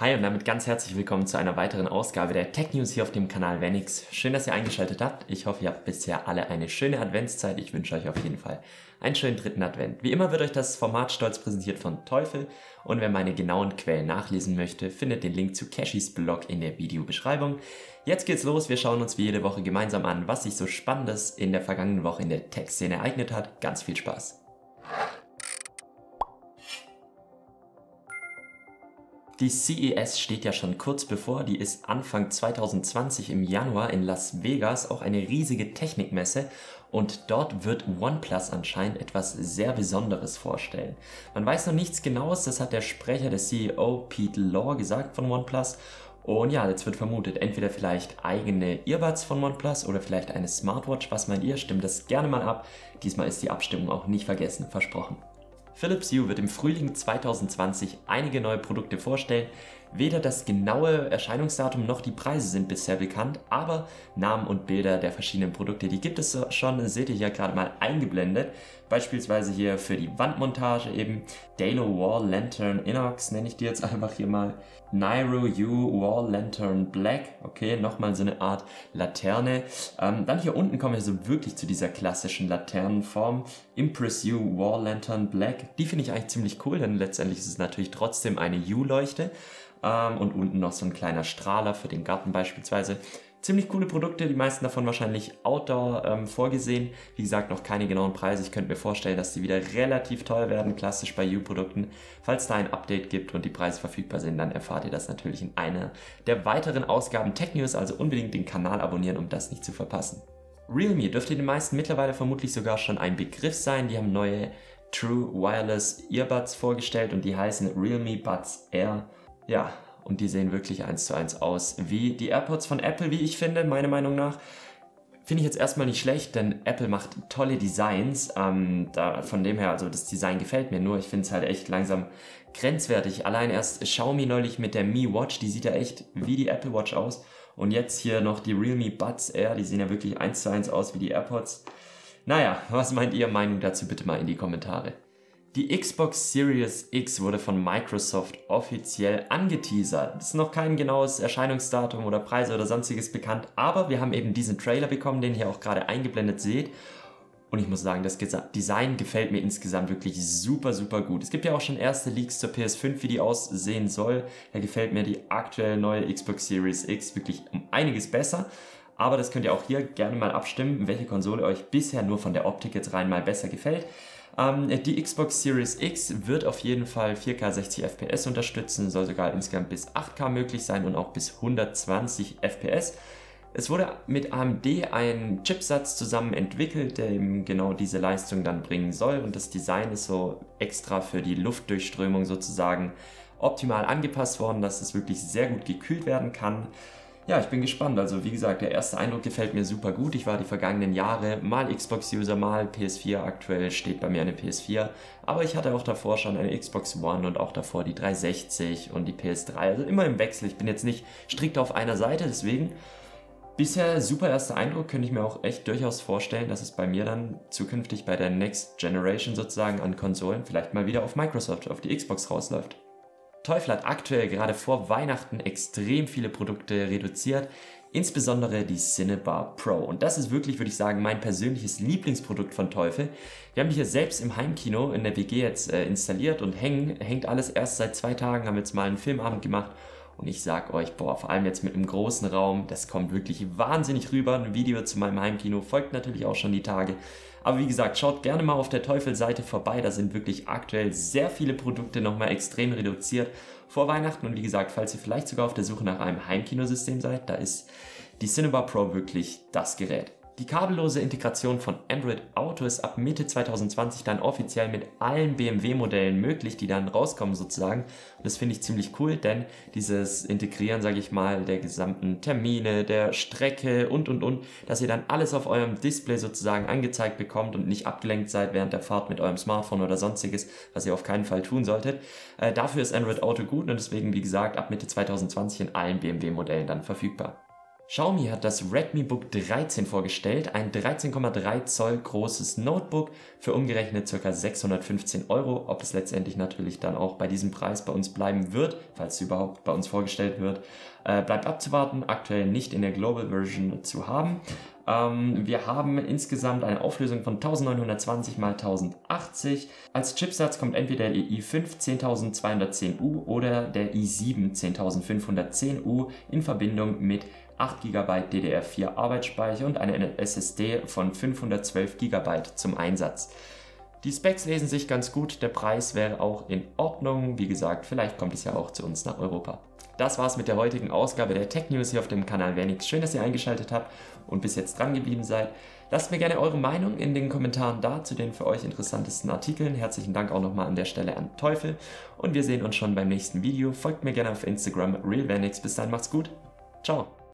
Hi und damit ganz herzlich willkommen zu einer weiteren Ausgabe der Tech News hier auf dem Kanal Venix. Schön, dass ihr eingeschaltet habt. Ich hoffe, ihr habt bisher alle eine schöne Adventszeit. Ich wünsche euch auf jeden Fall einen schönen dritten Advent. Wie immer wird euch das Format stolz präsentiert von Teufel. Und wer meine genauen Quellen nachlesen möchte, findet den Link zu Caschys Blog in der Videobeschreibung. Jetzt geht's los. Wir schauen uns wie jede Woche gemeinsam an, was sich so Spannendes in der vergangenen Woche in der Tech-Szene ereignet hat. Ganz viel Spaß! Die CES steht ja schon kurz bevor, die ist Anfang 2020 im Januar in Las Vegas, auch eine riesige Technikmesse, und dort wird OnePlus anscheinend etwas sehr Besonderes vorstellen. Man weiß noch nichts Genaues, das hat der Sprecher, der CEO Pete Law, gesagt von OnePlus. Und ja, jetzt wird vermutet, entweder vielleicht eigene Earbuds von OnePlus oder vielleicht eine Smartwatch. Was meint ihr? Stimmt das gerne mal ab. Diesmal ist die Abstimmung auch nicht vergessen, versprochen. Philips Hue wird im Frühling 2020 einige neue Produkte vorstellen. Weder das genaue Erscheinungsdatum noch die Preise sind bisher bekannt, aber Namen und Bilder der verschiedenen Produkte, die gibt es schon, seht ihr hier gerade mal eingeblendet. Beispielsweise hier für die Wandmontage eben Dalo Wall Lantern Inox, nenne ich die jetzt einfach hier mal. Nairo U Wall Lantern Black, okay, nochmal so eine Art Laterne. Dann hier unten kommen wir so wirklich zu dieser klassischen Laternenform. Impress U Wall Lantern Black, die finde ich eigentlich ziemlich cool, denn letztendlich ist es natürlich trotzdem eine U-Leuchte. Und unten noch so ein kleiner Strahler für den Garten beispielsweise. Ziemlich coole Produkte, die meisten davon wahrscheinlich Outdoor vorgesehen. Wie gesagt, noch keine genauen Preise. Ich könnte mir vorstellen, dass die wieder relativ teuer werden, klassisch bei U-Produkten. Falls da ein Update gibt und die Preise verfügbar sind, dann erfahrt ihr das natürlich in einer der weiteren Ausgaben Tech News. Also unbedingt den Kanal abonnieren, um das nicht zu verpassen. Realme dürfte den meisten mittlerweile vermutlich sogar schon ein Begriff sein. Die haben neue True Wireless Earbuds vorgestellt und die heißen Realme Buds Air. Ja, und die sehen wirklich 1:1 aus wie die AirPods von Apple, wie ich finde, meiner Meinung nach. Finde ich jetzt erstmal nicht schlecht, denn Apple macht tolle Designs. Von dem her, also das Design gefällt mir, nur ich finde es halt echt langsam grenzwertig. Allein erst Xiaomi neulich mit der Mi Watch, die sieht ja echt wie die Apple Watch aus. Und jetzt hier noch die Realme Buds Air, die sehen ja wirklich 1:1 aus wie die AirPods. Naja, was meint ihr? Meinung dazu bitte mal in die Kommentare. Die Xbox Series X wurde von Microsoft offiziell angeteasert. Es ist noch kein genaues Erscheinungsdatum oder Preise oder sonstiges bekannt, aber wir haben eben diesen Trailer bekommen, den ihr auch gerade eingeblendet seht. Und ich muss sagen, das Design gefällt mir insgesamt wirklich super, super gut. Es gibt ja auch schon erste Leaks zur PS5, wie die aussehen soll. Da gefällt mir die aktuell neue Xbox Series X wirklich um einiges besser. Aber das könnt ihr auch hier gerne mal abstimmen, welche Konsole euch bisher nur von der Optik jetzt rein mal besser gefällt. Die Xbox Series X wird auf jeden Fall 4K 60 FPS unterstützen, soll sogar insgesamt bis 8K möglich sein und auch bis 120 FPS. Es wurde mit AMD ein Chipsatz zusammen entwickelt, der eben genau diese Leistung dann bringen soll, und das Design ist so extra für die Luftdurchströmung sozusagen optimal angepasst worden, dass es wirklich sehr gut gekühlt werden kann. Ja, ich bin gespannt. Also wie gesagt, der erste Eindruck gefällt mir super gut. Ich war die vergangenen Jahre mal Xbox-User, mal PS4. Aktuell steht bei mir eine PS4. Aber ich hatte auch davor schon eine Xbox One und auch davor die 360 und die PS3. Also immer im Wechsel. Ich bin jetzt nicht strikt auf einer Seite. Deswegen bisher super erster Eindruck. Könnte ich mir auch echt durchaus vorstellen, dass es bei mir dann zukünftig bei der Next Generation sozusagen an Konsolen vielleicht mal wieder auf Microsoft, auf die Xbox rausläuft. Teufel hat aktuell gerade vor Weihnachten extrem viele Produkte reduziert, insbesondere die Cinebar Pro. Und das ist wirklich, würde ich sagen, mein persönliches Lieblingsprodukt von Teufel. Wir haben die hier selbst im Heimkino in der WG jetzt installiert und hängt alles erst seit 2 Tagen, haben jetzt mal einen Filmabend gemacht. Und ich sag euch, boah, vor allem jetzt mit einem großen Raum, das kommt wirklich wahnsinnig rüber. Ein Video zu meinem Heimkino folgt natürlich auch schon die Tage. Aber wie gesagt, schaut gerne mal auf der Teufel-Seite vorbei, da sind wirklich aktuell sehr viele Produkte nochmal extrem reduziert vor Weihnachten. Und wie gesagt, falls ihr vielleicht sogar auf der Suche nach einem Heimkinosystem seid, da ist die Cinebar Pro wirklich das Gerät. Die kabellose Integration von Android Auto ist ab Mitte 2020 dann offiziell mit allen BMW-Modellen möglich, die dann rauskommen sozusagen. Und das finde ich ziemlich cool, denn dieses Integrieren, sage ich mal, der gesamten Termine, der Strecke und, dass ihr dann alles auf eurem Display sozusagen angezeigt bekommt und nicht abgelenkt seid während der Fahrt mit eurem Smartphone oder sonstiges, was ihr auf keinen Fall tun solltet. Dafür ist Android Auto gut und deswegen, wie gesagt, ab Mitte 2020 in allen BMW-Modellen dann verfügbar. Xiaomi hat das Redmi Book 13 vorgestellt, ein 13,3 Zoll großes Notebook für umgerechnet ca. 615 €. Ob es letztendlich natürlich dann auch bei diesem Preis bei uns bleiben wird, falls es überhaupt bei uns vorgestellt wird, bleibt abzuwarten, aktuell nicht in der Global Version zu haben. Wir haben insgesamt eine Auflösung von 1920 x 1080. Als Chipsatz kommt entweder der i5 10210U oder der i7 10510U in Verbindung mit 8 GB DDR4 Arbeitsspeicher und einer SSD von 512 GB zum Einsatz. Die Specs lesen sich ganz gut, der Preis wäre auch in Ordnung. Wie gesagt, vielleicht kommt es ja auch zu uns nach Europa. Das war's mit der heutigen Ausgabe der Tech News hier auf dem Kanal Venix. Schön, dass ihr eingeschaltet habt und bis jetzt dran geblieben seid. Lasst mir gerne eure Meinung in den Kommentaren da zu den für euch interessantesten Artikeln. Herzlichen Dank auch nochmal an der Stelle an Teufel und wir sehen uns schon beim nächsten Video. Folgt mir gerne auf Instagram, RealVenix. Bis dann, macht's gut. Ciao.